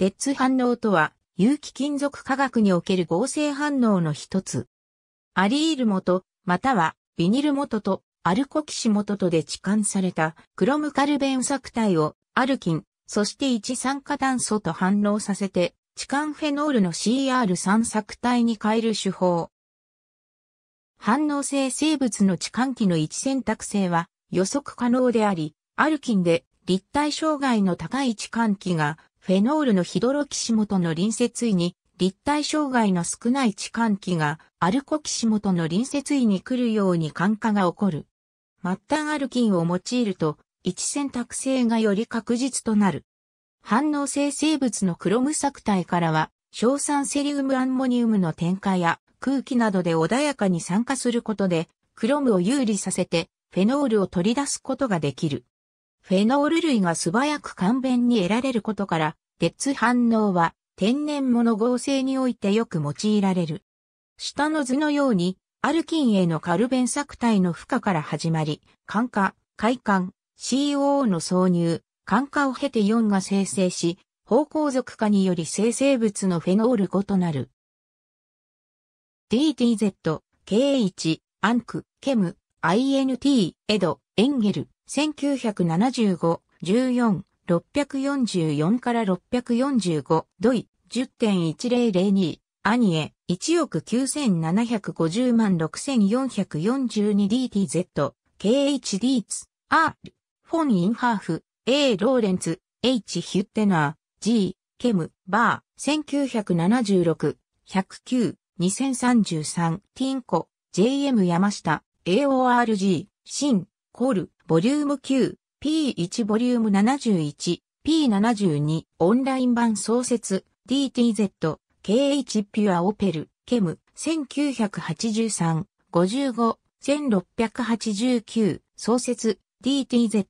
鉄反応とは、有機金属化学における合成反応の一つ。アリール基、またはビニル基とアルコキシ基とで置換されたクロムカルベン錯体をアルキン、そして一酸化炭素と反応させて、置換フェノールの CR3 錯体に変える手法。反応性生物の置換機の位置選択性は予測可能であり、アルキンで立体障害の高い置換機がフェノールのヒドロキシ基の隣接位に、立体障害の少ない置換機がアルコキシ基の隣接位に来るように換化が起こる。末端アルキンを用いると、位置選択性がより確実となる。反応性生物のクロム錯体からは、硝酸セリウムアンモニウムの添加や、空気などで穏やかに酸化することで、クロムを遊離させて、フェノールを取り出すことができる。フェノール類が素早く簡便に得られることから、鉄反応は天然物合成においてよく用いられる。下の図のように、アルキンへのカルベン錯体の付加から始まり、還化、快還、COO の挿入、還化を経て4が生成し、芳香属化により生成物のフェノール5となる。DTZ、KH、アンク、ケム、INT、エド、エンゲル、1975、14、644から645、ドイ、10.1002、アニエ、197506442DTZ、KHD ツ、R、フォン・インハーフ、A ・ローレンツ、H ・ヒュッテナー、G ・ケム、バー、1976、109、2033、ティンコ、JM 山下、AORG、シン、コル、ボリューム9、P1 ボリューム71、P72、オンライン版創設、DTZ、KH ピュアオペル、ケム、1983、55、1689、創設、DTZ、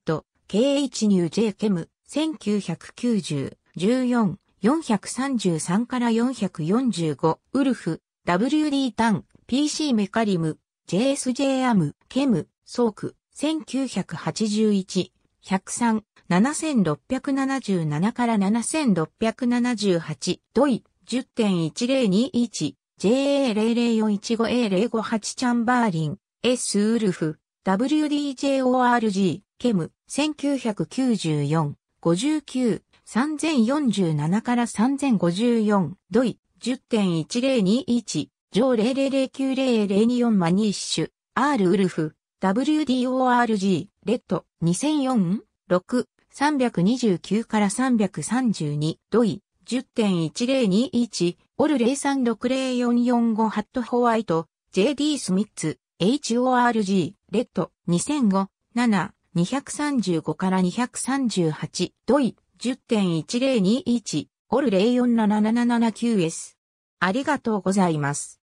KH ニュー J ケム、1990、14、433から445、ウルフ、WD タン、PC メカリム、JSJ アム、ケム、ソーク、1981、103、7677から7678、ドイ、10.1021、JA00415A058 チャンバーリン、S ウルフ、WDJORG、ケム、1994、59、3047から3054、ドイ、10.1021、上000900240マニッシュ、R ウルフ、WDORG、レッド、2004、6、329から332、ドイ、10.1021、オル0360445ハットホワイト、JD スミッツ、HORG、レッド、2005、7、235から238、ドイ、10.1021、オル0477779S。ありがとうございます。